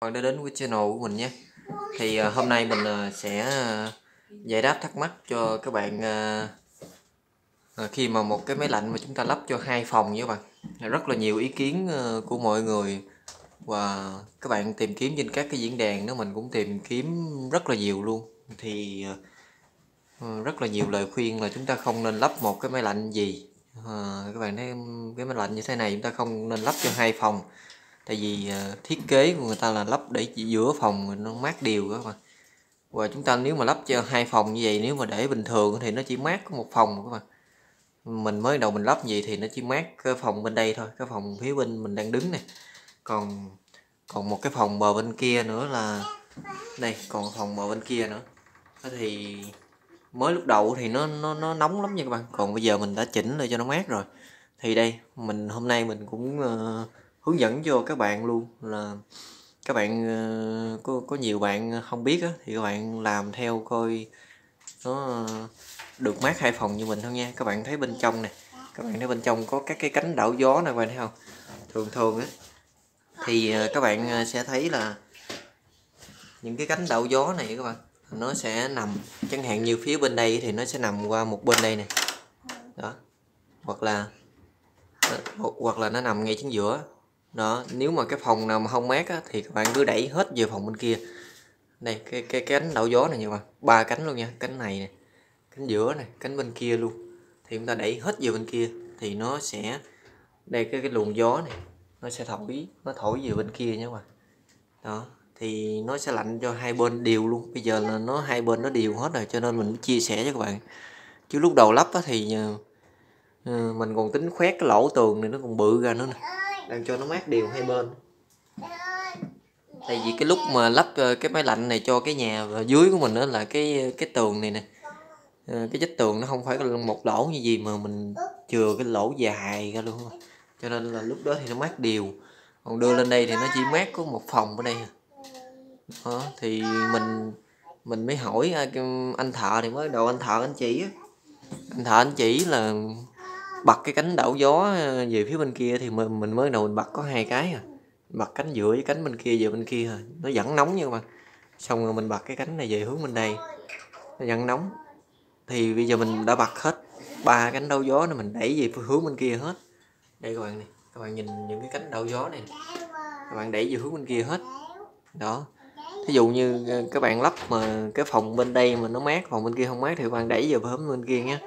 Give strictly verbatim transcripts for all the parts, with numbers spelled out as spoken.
Các bạn đã đến với channel của mình nhé. Thì uh, hôm nay mình uh, sẽ uh, giải đáp thắc mắc cho các bạn uh, uh, khi mà một cái máy lạnh mà chúng ta lắp cho hai phòng nhé các bạn. Rất là nhiều ý kiến uh, của mọi người và các bạn tìm kiếm trên các cái diễn đàn đó, mình cũng tìm kiếm rất là nhiều luôn. Thì uh, rất là nhiều lời khuyên là chúng ta không nên lắp một cái máy lạnh gì. Uh, các bạn thấy cái máy lạnh như thế này chúng ta không nên lắp cho hai phòng. Tại vì thiết kế của người ta là lắp để giữa phòng nó mát đều các bạn. Và chúng ta nếu mà lắp cho hai phòng như vậy, nếu mà để bình thường thì nó chỉ mát có một phòng các bạn. Mình mới đầu mình lắp vậy thì nó chỉ mát cái phòng bên đây thôi, cái phòng phía bên mình đang đứng này. Còn còn một cái phòng bờ bên kia nữa là đây, còn phòng bờ bên kia nữa. Thì mới lúc đầu thì nó nó nó nóng lắm nha các bạn. Còn bây giờ mình đã chỉnh lại cho nó mát rồi. Thì đây, mình hôm nay mình cũng uh, hướng dẫn cho các bạn luôn, là các bạn có, có nhiều bạn không biết á, thì các bạn làm theo coi nó được mát hai phòng như mình thôi nha. Các bạn thấy bên trong nè, các bạn thấy bên trong có các cái cánh đảo gió này các bạn thấy không, thường thường á thì các bạn sẽ thấy là những cái cánh đảo gió này các bạn, nó sẽ nằm chẳng hạn như phía bên đây thì nó sẽ nằm qua một bên đây nè đó, hoặc là hoặc là nó nằm ngay chính giữa đó. Nếu mà cái phòng nào mà không mát á, thì các bạn cứ đẩy hết về phòng bên kia. Đây cái cái cánh đảo gió này nha các bạn, ba cánh luôn nha, cánh này nè, cánh giữa này, cánh bên kia luôn. Thì chúng ta đẩy hết về bên kia thì nó sẽ đây cái cái luồng gió này nó sẽ thổi, nó thổi về bên kia nha các bạn. Đó, thì nó sẽ lạnh cho hai bên đều luôn. Bây giờ là nó hai bên nó đều hết rồi cho nên mình chia sẻ cho các bạn. Chứ lúc đầu lắp á thì mình còn tính khoét cái lỗ tường này nó còn bự ra nữa nè. Đang cho nó mát đều hai bên. Tại vì cái lúc mà lắp cái máy lạnh này cho cái nhà dưới của mình đó là cái cái tường này nè, cái vách tường nó không phải là một lỗ như gì mà mình chừa cái lỗ dài ra luôn, cho nên là lúc đó thì nó mát đều. Còn đưa lên đây thì nó chỉ mát có một phòng ở đây đó. Thì mình mình mới hỏi anh thợ, thì mới đầu anh thợ anh chỉ anh thợ anh chỉ là bật cái cánh đảo gió về phía bên kia, thì mình, mình mới đầu mình bật có hai cái à, bật cánh giữa với cánh bên kia về bên kia rồi, nó vẫn nóng nha các bạn. Xong rồi mình bật cái cánh này về hướng bên đây, nó vẫn nóng. Thì bây giờ mình đã bật hết ba cánh đảo gió nên mình đẩy về hướng bên kia hết. Đây các bạn này, các bạn nhìn những cái cánh đảo gió này, các bạn đẩy về hướng bên kia hết. Đó, thí dụ như các bạn lắp mà cái phòng bên đây mà nó mát, phòng bên kia không mát thì các bạn đẩy về hướng bên kia nhé.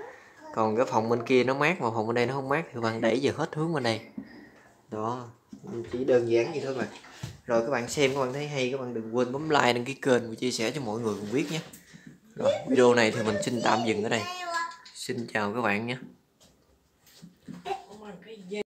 Còn cái phòng bên kia nó mát mà phòng bên đây nó không mát thì bạn đẩy về hết hướng bên đây. Đó, chỉ đơn giản vậy thôi bạn. Rồi các bạn xem, các bạn thấy hay các bạn đừng quên bấm like, đăng ký kênh và chia sẻ cho mọi người cùng biết nhé. Rồi, video này thì mình xin tạm dừng ở đây. Xin chào các bạn nhé.